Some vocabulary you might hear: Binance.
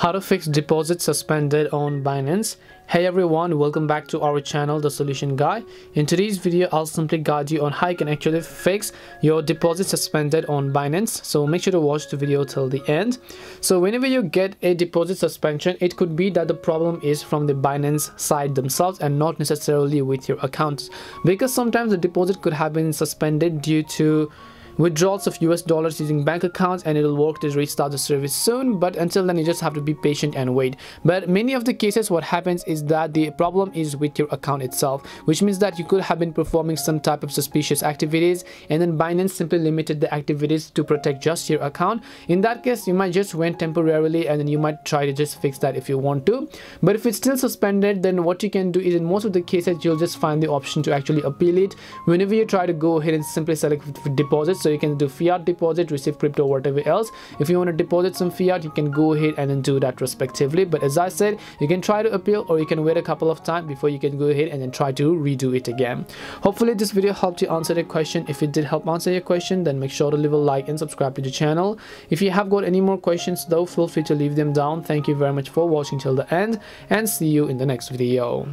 How to fix deposit suspended on Binance. Hey everyone, welcome back to our channel, The Solution Guy. In today's video, I'll simply guide you on how you can actually fix your deposit suspended on Binance. So make sure to watch the video till the end. So whenever you get a deposit suspension, it could be that the problem is from the Binance side themselves and not necessarily with your account, because sometimes the deposit could have been suspended due to withdrawals of US dollars using bank accounts, and it'll work to restart the service soon, but until then you just have to be patient and wait. But many of the cases what happens is that the problem is with your account itself, which means that you could have been performing some type of suspicious activities and then Binance simply limited the activities to protect just your account. In that case, you might just wait temporarily and then you might try to just fix that if you want to. But if it's still suspended, then what you can do is in most of the cases you'll just find the option to actually appeal it. Whenever you try to go ahead and simply select deposits, so you can do fiat deposit, receive crypto, whatever else. If you want to deposit some fiat, you can go ahead and then do that respectively. But as I said, you can try to appeal or you can wait a couple of times before you can go ahead and then try to redo it again. Hopefully this video helped you answer the question. If it did help answer your question, then make sure to leave a like and subscribe to the channel. If you have got any more questions though, feel free to leave them down. Thank you very much for watching till the end, and see you in the next video.